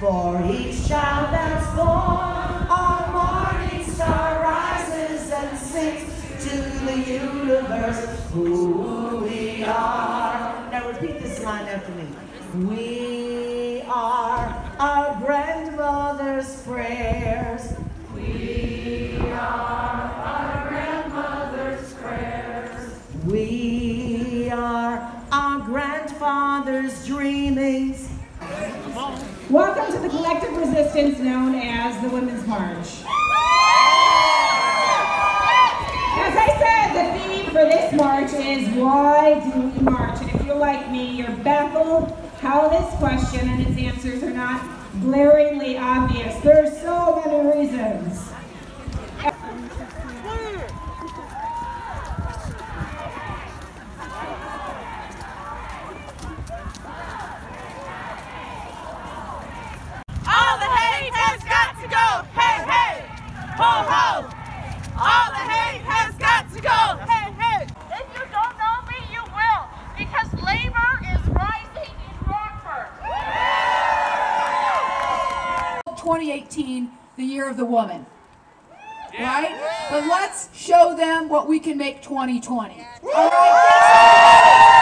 For each child that's born, our morning star rises and sings to the universe who we are. Now repeat this line after me. We are our grandmother's prayers. We are our grandmother's prayers. We are our grandfather's dreamings. Welcome to the collective resistance known as the Women's March. As I said, the theme for this march is why do we march? And if you're like me, you're baffled how this question and its answers are not glaringly obvious. There are so many reasons. The year of the woman, right? But let's show them what we can make 2020. All right?